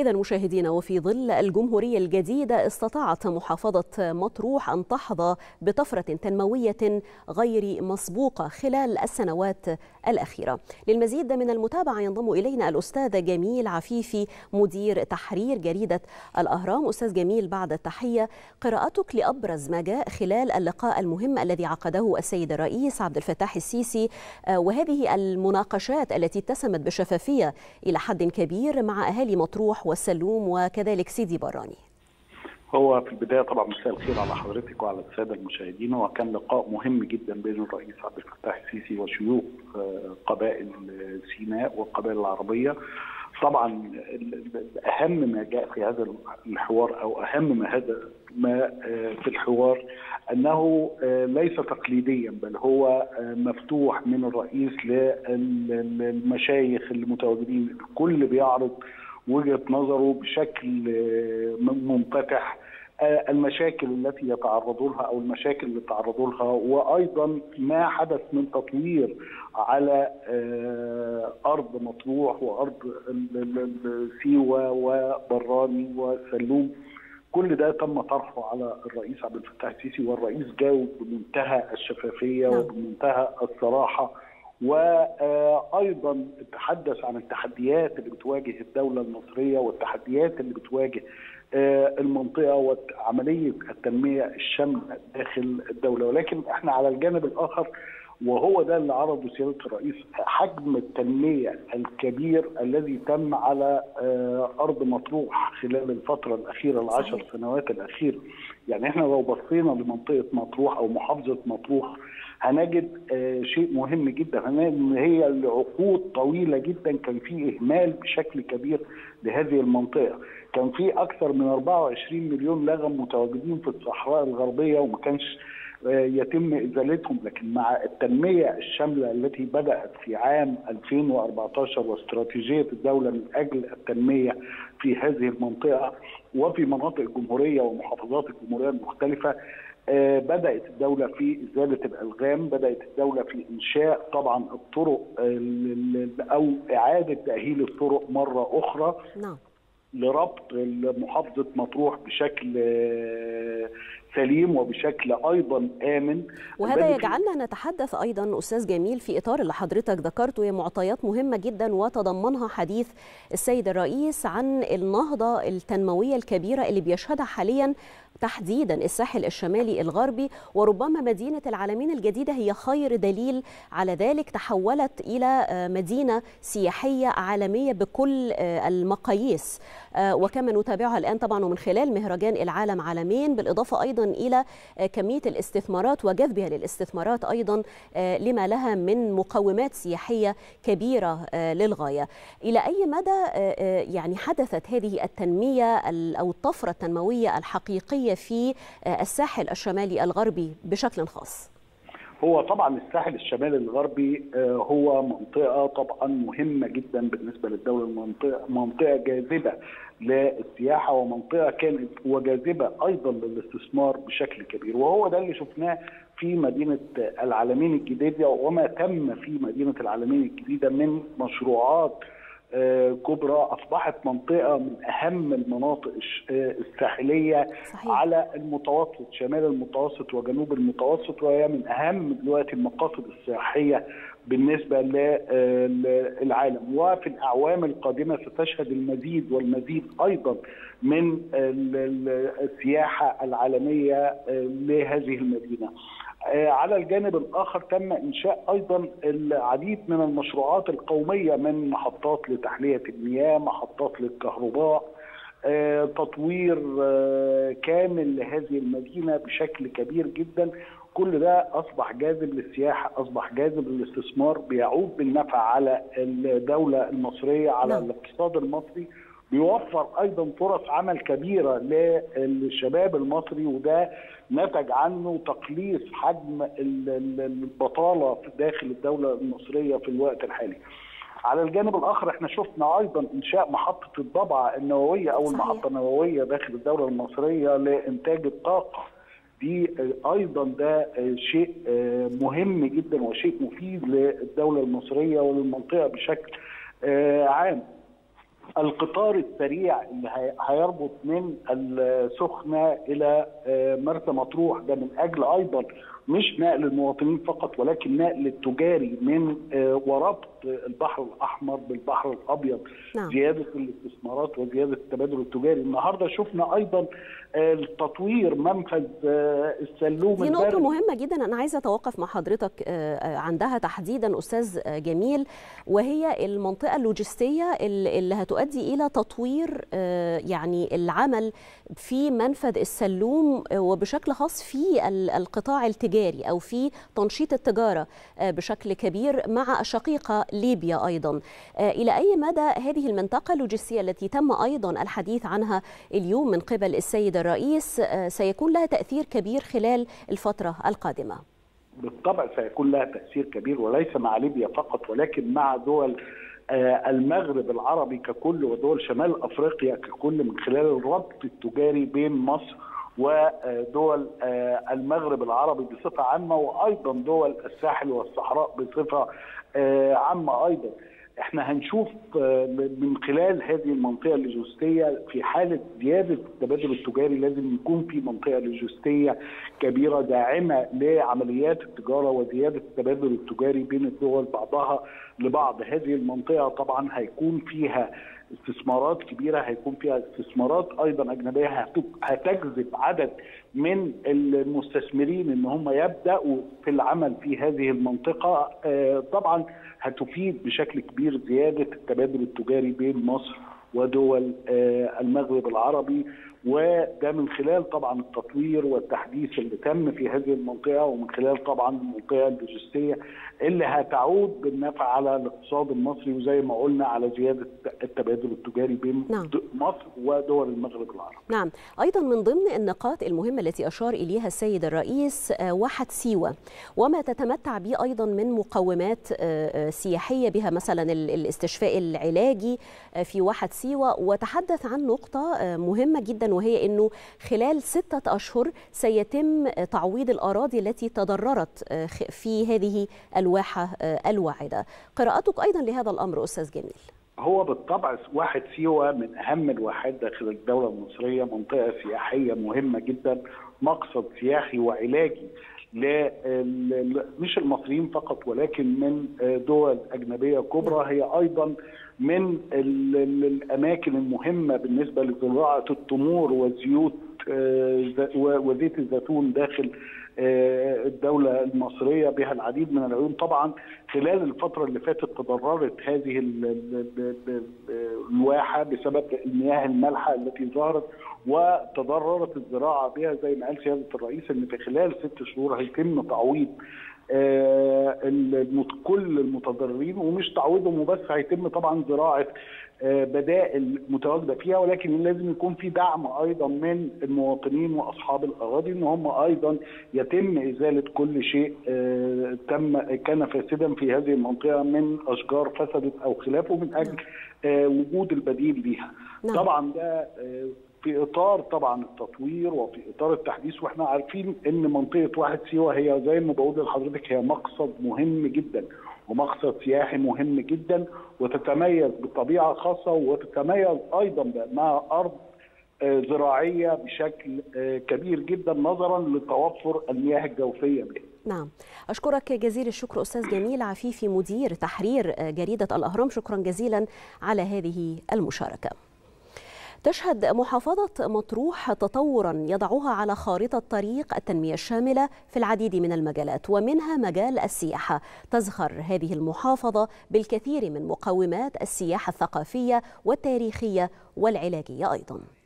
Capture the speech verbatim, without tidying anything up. إذا مشاهدينا، وفي ظل الجمهورية الجديدة استطاعت محافظة مطروح أن تحظى بطفرة تنموية غير مسبوقة خلال السنوات الأخيرة. للمزيد من المتابعة ينضم إلينا الأستاذ جميل عفيفي مدير تحرير جريدة الأهرام. أستاذ جميل، بعد التحية، قراءتك لأبرز ما جاء خلال اللقاء المهم الذي عقده السيد الرئيس عبد الفتاح السيسي وهذه المناقشات التي اتسمت بشفافية إلى حد كبير مع أهالي مطروح والسلوم وكذلك سيدي براني. هو في البداية طبعا مساء الخير على حضرتك وعلى السادة المشاهدين، وكان لقاء مهم جدا بين الرئيس عبد الفتاح السيسي وشيوخ قبائل سيناء والقبائل العربية. طبعا أهم ما جاء في هذا الحوار أو أهم ما هذا ما في الحوار أنه ليس تقليديا، بل هو مفتوح من الرئيس للمشايخ المتواجدين، الكل بيعرض وجهة نظره بشكل منفتح، المشاكل التي يتعرضوا لها او المشاكل اللي تعرضوا لها، وايضا ما حدث من تطوير على ارض مطروح وارض سيوة وبراني وسلوم. كل ده تم طرحه على الرئيس عبد الفتاح السيسي، والرئيس جاوب بمنتهى الشفافية وبمنتهى الصراحة، وايضا تحدث عن التحديات اللي بتواجه الدولة المصرية والتحديات اللي بتواجه المنطقة وعملية التنمية الشاملة داخل الدولة. ولكن احنا على الجانب الآخر، وهو ده اللي عرضه سيادة الرئيس، حجم التنمية الكبير الذي تم على أرض مطروح خلال الفترة الأخيرة، العشر سنوات الأخيرة. يعني احنا لو بصينا لمنطقة مطروح أو محافظة مطروح هنجد شيء مهم جدا، هنجد ان هي لعقود طويله جدا كان في اهمال بشكل كبير لهذه المنطقه، كان في اكثر من أربعة وعشرين مليون لغم متواجدين في الصحراء الغربيه وما كانش يتم ازالتهم، لكن مع التنميه الشامله التي بدات في عام ألفين وأربعة عشر واستراتيجيه الدوله من اجل التنميه في هذه المنطقه وفي مناطق الجمهوريه ومحافظات الجمهوريه المختلفه، بدأت الدولة في إزالة الألغام، بدأت الدولة في إنشاء طبعا الطرق أو إعادة تأهيل الطرق مرة أخرى لربط محافظة مطروح بشكل سليم وبشكل أيضا آمن. وهذا يجعلنا نتحدث أيضا أستاذ جميل في إطار اللي حضرتك ذكرته، هي معطيات مهمة جدا وتضمنها حديث السيد الرئيس عن النهضة التنموية الكبيرة اللي بيشهدها حاليا تحديدا الساحل الشمالي الغربي، وربما مدينة العالمين الجديدة هي خير دليل على ذلك، تحولت إلى مدينة سياحية عالمية بكل المقاييس وكما نتابعها الآن طبعا ومن خلال مهرجان العالم عالمين، بالإضافة أيضا إلى كمية الاستثمارات وجذبها للاستثمارات أيضا لما لها من مقومات سياحية كبيرة للغاية. إلى أي مدى يعني حدثت هذه التنمية أو الطفرة التنموية الحقيقية في الساحل الشمالي الغربي بشكل خاص؟ هو طبعا الساحل الشمالي الغربي هو منطقة طبعا مهمة جدا بالنسبة للدولة، المنطقة منطقة جاذبة للسياحة ومنطقة كانت وجاذبة أيضا للاستثمار بشكل كبير، وهو ده اللي شفناه في مدينة العالمين الجديدة وما تم في مدينة العالمين الجديدة من مشروعات كبرى. أصبحت منطقة من أهم المناطق الساحلية صحيح. على المتوسط، شمال المتوسط وجنوب المتوسط، وهي من أهم دلوقتي المقاصد السياحية بالنسبة للعالم. وفي الأعوام القادمة ستشهد المزيد والمزيد أيضا من السياحة العالمية لهذه المدينة. على الجانب الآخر تم إنشاء أيضا العديد من المشروعات القومية، من محطات لتحلية المياه، محطات للكهرباء، تطوير كامل لهذه المدينة بشكل كبير جدا. كل ده أصبح جاذب للسياحة، أصبح جاذب للاستثمار، بيعود بالنفع على الدولة المصرية، على الاقتصاد المصري، بيوفر أيضا فرص عمل كبيرة للشباب المصري، وده نتج عنه تقليص حجم البطالة داخل الدولة المصرية في الوقت الحالي. على الجانب الآخر احنا شفنا أيضا إنشاء محطة الضبعة النووية أو صحيح. المحطة النووية داخل الدولة المصرية لإنتاج الطاقة، دي أيضا ده شيء مهم جدا وشيء مفيد للدولة المصرية وللمنطقة بشكل عام. القطار السريع اللي هيربط من السخنة إلى مرسى مطروح، ده من أجل أيضا مش نقل المواطنين فقط ولكن نقل التجاري من وربط البحر الأحمر بالبحر الأبيض، نعم. زيادة الاستثمارات وزيادة التبادل التجاري. النهاردة شفنا أيضا التطوير منفذ السلوم. دي نقطة مهمة جدا أنا عايزة أتوقف مع حضرتك عندها تحديدا أستاذ جميل، وهي المنطقة اللوجستية اللي هتؤدي إلى تطوير يعني العمل في منفذ السلوم، وبشكل خاص في القطاع التجاري أو في تنشيط التجارة بشكل كبير مع الشقيقة ليبيا أيضا. إلى أي مدى هذه المنطقة اللوجستية التي تم أيضا الحديث عنها اليوم من قبل السيد الرئيس سيكون لها تأثير كبير خلال الفترة القادمة؟ بالطبع سيكون لها تأثير كبير، وليس مع ليبيا فقط ولكن مع دول المغرب العربي ككل ودول شمال أفريقيا ككل، من خلال الربط التجاري بين مصر ودول المغرب العربي بصفة عامة، وأيضا دول الساحل والصحراء بصفة عامة أيضا. احنا هنشوف من خلال هذه المنطقة اللوجستية في حالة زيادة التبادل التجاري لازم يكون في منطقة لوجستية كبيرة داعمة لعمليات التجارة وزيادة التبادل التجاري بين الدول بعضها لبعض. هذه المنطقة طبعا هيكون فيها استثمارات كبيرة، هيكون فيها استثمارات أيضا أجنبية هتجذب عدد من المستثمرين إن هم يبدأوا في العمل في هذه المنطقة. طبعا هتفيد بشكل كبير زيادة التبادل التجاري بين مصر ودول المغرب العربي، وده من خلال طبعا التطوير والتحديث اللي تم في هذه المنطقة، ومن خلال طبعا المنطقة اللوجستية اللي هتعود بالنفع على الاقتصاد المصري وزي ما قلنا على زيادة التبادل التجاري بين نعم. مصر ودول المغرب العربي. نعم. أيضا من ضمن النقاط المهمة التي أشار إليها السيد الرئيس واحد سيوة وما تتمتع به أيضا من مقومات سياحية بها مثلا الاستشفاء العلاجي في واحد سيوة، وتحدث عن نقطة مهمة جدا وهي أنه خلال ستة أشهر سيتم تعويض الأراضي التي تضررت في هذه الواحة الواعدة. قراءتك أيضا لهذا الأمر أستاذ جميل؟ هو بالطبع واحد سيوة من أهم الواحات داخل الدولة المصرية، منطقة سياحية مهمة جدا، مقصد سياحي وعلاجي لا مش المصريين فقط ولكن من دول أجنبية كبرى. هي أيضا من الأماكن المهمة بالنسبة لزراعة التمور وزيوت وزيت الزيتون داخل الدولة المصرية، بها العديد من العيون. طبعا خلال الفترة اللي فاتت تضررت هذه الواحة بسبب المياه المالحة التي ظهرت وتضررت الزراعة بها، زي ما قال سيادة الرئيس ان في خلال ست شهور هيتم تعويض كل المتضررين، ومش تعويضهم وبس، هيتم طبعا زراعة بدائل متواجدة فيها، ولكن لازم يكون في دعم أيضا من المواطنين وأصحاب الأراضي إن هم أيضا يتم إزالة كل شيء تم كان فاسدا في هذه المنطقة من أشجار فسدت أو خلافه من أجل وجود البديل ليها. طبعا ده في إطار طبعا التطوير وفي إطار التحديث، وإحنا عارفين إن منطقة واحد سيوة هي زي ما بقول لحضرتك هي مقصد مهم جدا ومقصد سياحي مهم جدا، وتتميز بطبيعة خاصة وتتميز أيضا بأنها أرض زراعية بشكل كبير جدا نظرا لتوفر المياه الجوفية بها. نعم. أشكرك جزيل الشكر أستاذ جميل عفيفي مدير تحرير جريدة الأهرام، شكرا جزيلا على هذه المشاركة. تشهد محافظة مطروح تطورا يضعها على خارطة طريق التنمية الشاملة في العديد من المجالات ومنها مجال السياحة. تزخر هذه المحافظة بالكثير من مقومات السياحة الثقافية والتاريخية والعلاجية أيضا.